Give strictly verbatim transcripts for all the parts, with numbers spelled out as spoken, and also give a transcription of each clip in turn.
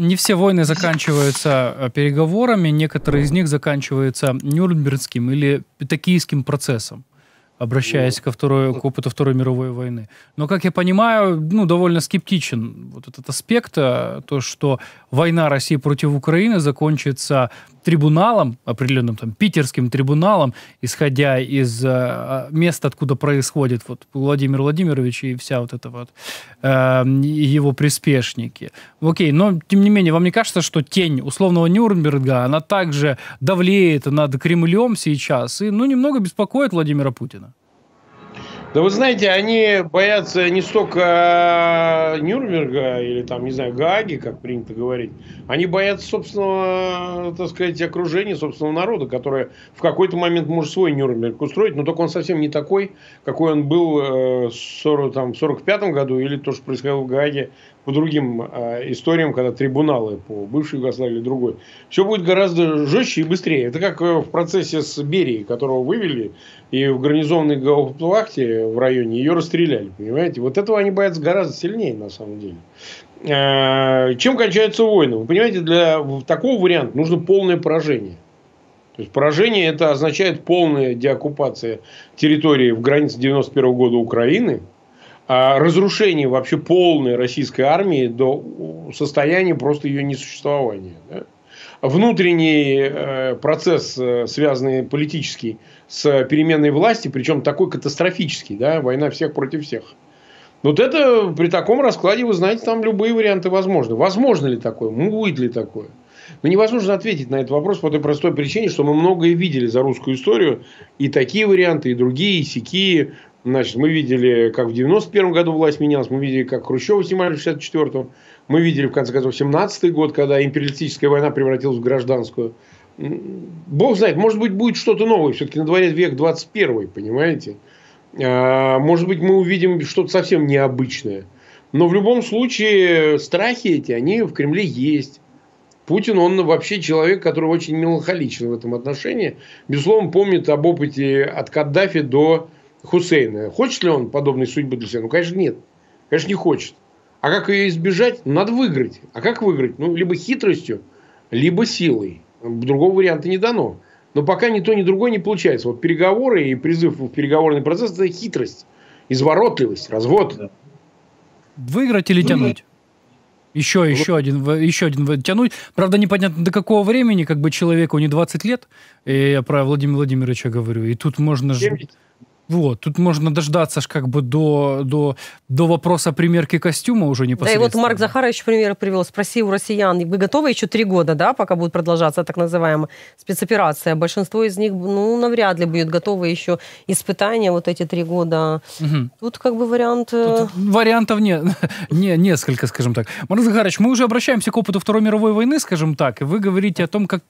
Не все войны заканчиваются переговорами, некоторые из них заканчиваются Нюрнбергским или Токийским процессом, обращаясь ко второй, к опыту Второй мировой войны. Но, как я понимаю, ну, довольно скептичен вот этот аспект, то, что война России против Украины закончится трибуналом, определенным там питерским трибуналом, исходя из э, места, откуда происходит вот Владимир Владимирович и вся вот эта вот э, его приспешники. Окей, но тем не менее, вам не кажется, что тень условного Нюрнберга, она также давлеет над Кремлем сейчас и, ну, немного беспокоит Владимира Путина? Да вы знаете, они боятся не столько Нюрнберга или там, не знаю, Гааги, как принято говорить. Они боятся собственного, так сказать, окружения, собственного народа, которое в какой-то момент может свой Нюрнберг устроить, но только он совсем не такой, какой он был в сорок пятом году или то, что происходило в Гааге по другим историям, когда трибуналы по бывшей Югославии или другой. Все будет гораздо жестче и быстрее. Это как в процессе с Берией, которого вывели, и в гарнизонной гауптвахте в районе, ее расстреляли, понимаете? Вот этого они боятся гораздо сильнее, на самом деле. Чем кончаются войны? Вы понимаете, для такого варианта нужно полное поражение. То есть поражение – это означает полная деоккупация территории в границе девяносто первого года Украины, разрушение вообще полной российской армии до состояния просто ее несуществования. Да? Внутренний процесс, связанный политический с переменной власти, причем такой катастрофический, да, война всех против всех. Вот это при таком раскладе, вы знаете, там любые варианты возможны. Возможно ли такое? Будет ли такое? Но невозможно ответить на этот вопрос по той простой причине, что мы многое видели за русскую историю. И такие варианты, и другие, и сякие. Значит, мы видели, как в девяносто первом году власть менялась, мы видели, как Хрущева снимали в шестьдесят четвёртом, мы видели, в конце концов, семнадцатый год, когда империалистическая война превратилась в гражданскую. Бог знает, может быть, будет что-то новое, все-таки на дворе век двадцать первый, понимаете? Может быть, мы увидим что-то совсем необычное. Но в любом случае, страхи эти, они в Кремле есть. Путин, он вообще человек, который очень меланхоличен в этом отношении. Безусловно, помнит об опыте от Каддафи до Хусейна. Хочет ли он подобной судьбы для себя? Ну, конечно, нет. Конечно, не хочет. А как ее избежать? Надо выиграть. А как выиграть? Ну, либо хитростью, либо силой. Другого варианта не дано. Но пока ни то, ни другое не получается. Вот переговоры и призыв в переговорный процесс – это хитрость, изворотливость, развод. Выиграть или тянуть? Еще, еще один, еще один тянуть. Правда, непонятно, до какого времени, как бы человеку не двадцать лет. И я про Владимира Владимировича говорю. И тут можно же... Вот, тут можно дождаться ж как бы до, до, до вопроса примерки костюма уже непосредственно. Да, и вот Марк Захарович пример привел. Спроси у россиян, вы готовы еще три года, да, пока будет продолжаться так называемая спецоперация? Большинство из них, ну, навряд ли будут готовы еще испытания вот эти три года. Угу. Тут как бы вариант... Тут вариантов нет. не, несколько, скажем так. Марк Захарович, мы уже обращаемся к опыту Второй мировой войны, скажем так, и вы говорите о том, как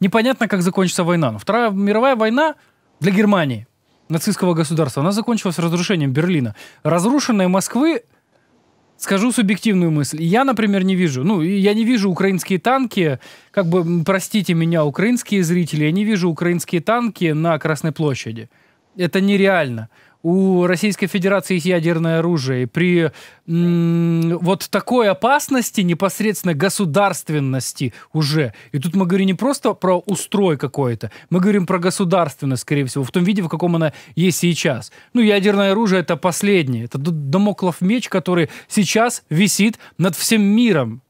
непонятно, как закончится война. Но Вторая мировая война для Германии, нацистского государства, она закончилась разрушением Берлина. Разрушенной Москвы, скажу субъективную мысль, я, например, не вижу. Ну, я не вижу украинские танки, как бы, простите меня, украинские зрители, я не вижу украинские танки на Красной площади. Это нереально. У Российской Федерации есть ядерное оружие. При вот такой опасности, непосредственно государственности уже. И тут мы говорим не просто про устрой какой-то, мы говорим про государственность, скорее всего, в том виде, в каком она есть сейчас. Ну, ядерное оружие – это последнее. Это дамоклов меч, который сейчас висит над всем миром.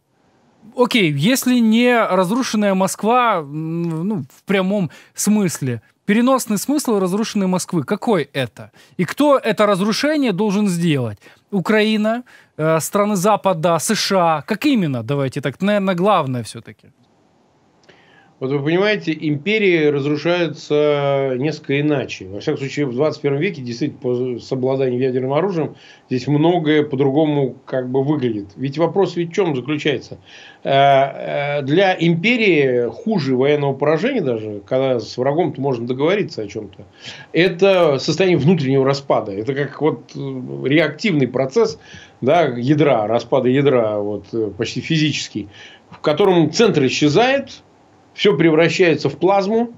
Окей, если не разрушенная Москва, ну, в прямом смысле, переносный смысл разрушенной Москвы. Какой это? И кто это разрушение должен сделать? Украина, э, страны Запада, США? Как именно? Давайте так, наверное, главное все-таки. Вот вы понимаете, империи разрушаются несколько иначе. Во всяком случае, в двадцать первом веке, действительно, по обладанию ядерным оружием, здесь многое по-другому как бы выглядит. Ведь вопрос ведь в чем заключается? Для империи хуже военного поражения даже, когда с врагом-то можно договориться о чем-то, это состояние внутреннего распада. Это как вот реактивный процесс, да, ядра, распада ядра, вот, почти физический, в котором центр исчезает, все превращается в плазму,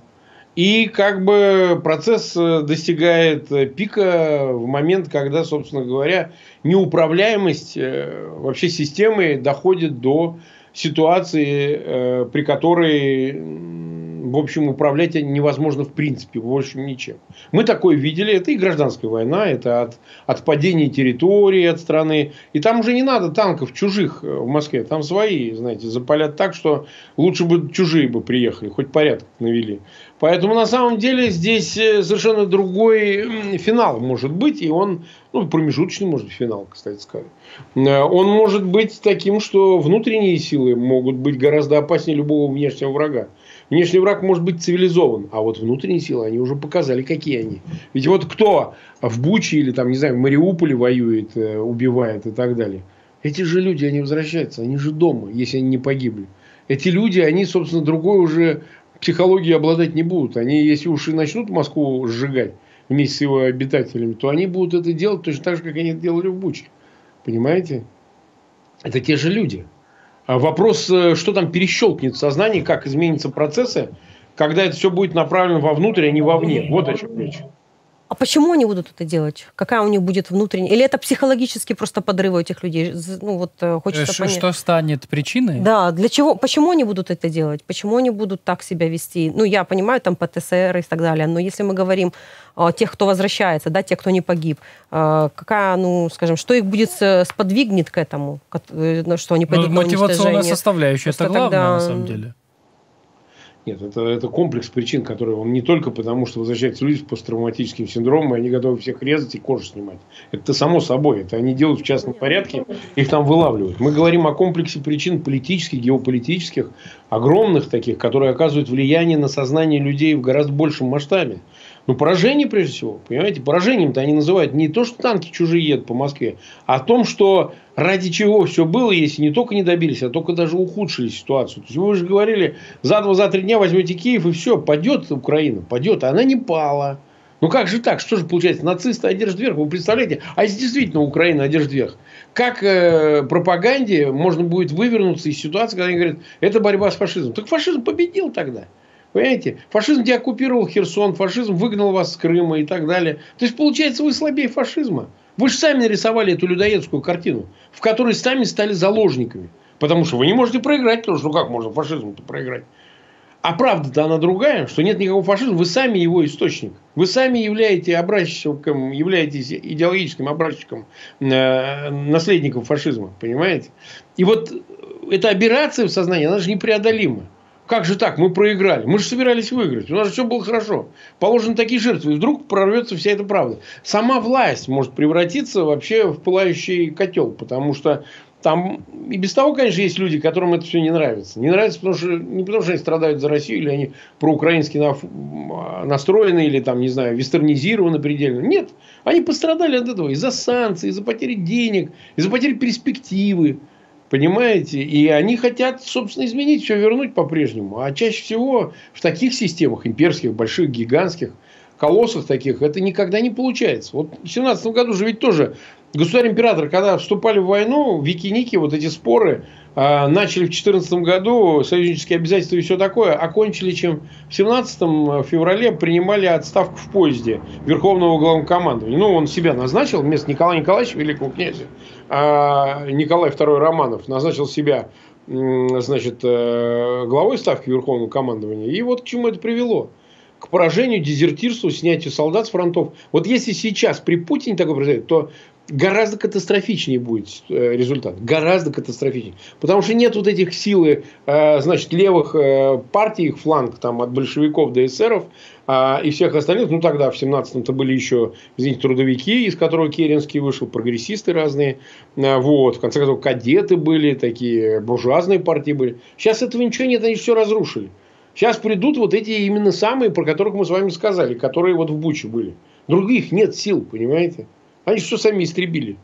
и как бы процесс достигает пика в момент, когда, собственно говоря, неуправляемость вообще системы доходит до ситуации, при которой, в общем, управлять невозможно в принципе, больше ничем. Мы такое видели. Это и гражданская война, это от, от падения территории, от страны. И там уже не надо танков чужих в Москве. Там свои, знаете, запалят так, что лучше бы чужие бы приехали, хоть порядок навели. Поэтому, на самом деле, здесь совершенно другой финал может быть. И он, ну, промежуточный, может, финал, кстати сказать. Он может быть таким, что внутренние силы могут быть гораздо опаснее любого внешнего врага. Внешний враг может быть цивилизован, а вот внутренние силы, они уже показали, какие они. Ведь вот кто в Буче или там, не знаю, в Мариуполе воюет, убивает и так далее. Эти же люди, они возвращаются, они же дома, если они не погибли. Эти люди, они, собственно, другой уже психологии обладать не будут. Они, если уж и начнут Москву сжигать вместе с его обитателями, то они будут это делать точно так же, как они это делали в Буче. Понимаете? Это те же люди. Вопрос, что там перещелкнет в сознании, как изменятся процессы, когда это все будет направлено вовнутрь, а не вовне. Вот о чем речь. А почему они будут это делать? Какая у них будет внутренняя? Или это психологически просто подрывы этих людей? Ну, вот, хочется что, понять. Что станет причиной? Да, для чего? Почему они будут это делать? Почему они будут так себя вести? Ну, я понимаю, там ПТСР и так далее, но если мы говорим о тех, кто возвращается, да, тех, кто не погиб, какая, ну, скажем, что их будет сподвигнет к этому, что они пойдут на уничтожение? Мотивационная составляющая, это главное, тогда... на самом деле. Нет, это, это комплекс причин, которые он не только потому, что возвращаются люди с посттравматическим синдромом, и они готовы всех резать и кожу снимать. Это само собой. Это они делают в частном порядке, их там вылавливают. Мы говорим о комплексе причин политических, геополитических, огромных таких, которые оказывают влияние на сознание людей в гораздо большем масштабе. Но поражение, прежде всего, понимаете, поражением-то они называют не то, что танки чужие едут по Москве, а о том, что ради чего все было, если не только не добились, а только даже ухудшили ситуацию. То есть вы же говорили, за два, за три дня возьмете Киев, и все, падет Украина, падет, а она не пала. Ну как же так? Что же получается? Нацисты одержат верх. Вы представляете? А если действительно Украина одержит верх, как э, пропаганде можно будет вывернуться из ситуации, когда они говорят, это борьба с фашизмом? Так фашизм победил тогда. Понимаете? Фашизм деоккупировал Херсон, фашизм выгнал вас с Крыма и так далее. То есть, получается, вы слабее фашизма. Вы же сами нарисовали эту людоедскую картину, в которой сами стали заложниками. Потому что вы не можете проиграть, потому что ну как можно фашизм-то проиграть? А правда-то она другая, что нет никакого фашизма, вы сами его источник. Вы сами являете образчиком, являетесь идеологическим образчиком э, наследником фашизма. Понимаете? И вот эта аберрация в сознании, она же непреодолима. Как же так? Мы проиграли. Мы же собирались выиграть. У нас же все было хорошо. Положены такие жертвы. И вдруг прорвется вся эта правда. Сама власть может превратиться вообще в пылающий котел. Потому что там и без того, конечно, есть люди, которым это все не нравится. Не нравится, потому что не потому, что они страдают за Россию, или они проукраински настроены, или там, не знаю, вестернизированы предельно. Нет. Они пострадали от этого. Из-за санкций, из-за потери денег, из-за потери перспективы. Понимаете? И они хотят, собственно, изменить, все вернуть по-прежнему. А чаще всего в таких системах, имперских, больших, гигантских, колоссах таких, это никогда не получается. Вот в семнадцатом году же ведь тоже государь-император, когда вступали в войну, вики-ники, вот эти споры, э, начали в четырнадцатом году, союзнические обязательства и все такое, окончили чем в семнадцатом феврале принимали отставку в поезде Верховного Главнокомандования. Ну, он себя назначил вместо Николая Николаевича, великого князя, а Николай Второй Романов назначил себя, значит, главой ставки Верховного Командования. И вот к чему это привело. К поражению, дезертирству, снятию солдат с фронтов. Вот если сейчас при Путине такое произойдет, то гораздо катастрофичнее будет результат. Гораздо катастрофичнее. Потому что нет вот этих силы, значит, левых партий, их фланг там, от большевиков до эсеров и всех остальных. Ну, тогда в семнадцатом-то были еще, извините, трудовики, из которых Керенский вышел, прогрессисты разные. Вот. В конце концов, кадеты были, такие буржуазные партии были. Сейчас этого ничего нет, они все разрушили. Сейчас придут вот эти именно самые, про которых мы с вами сказали, которые вот в Буче были. Других нет сил, понимаете? Они все сами истребили.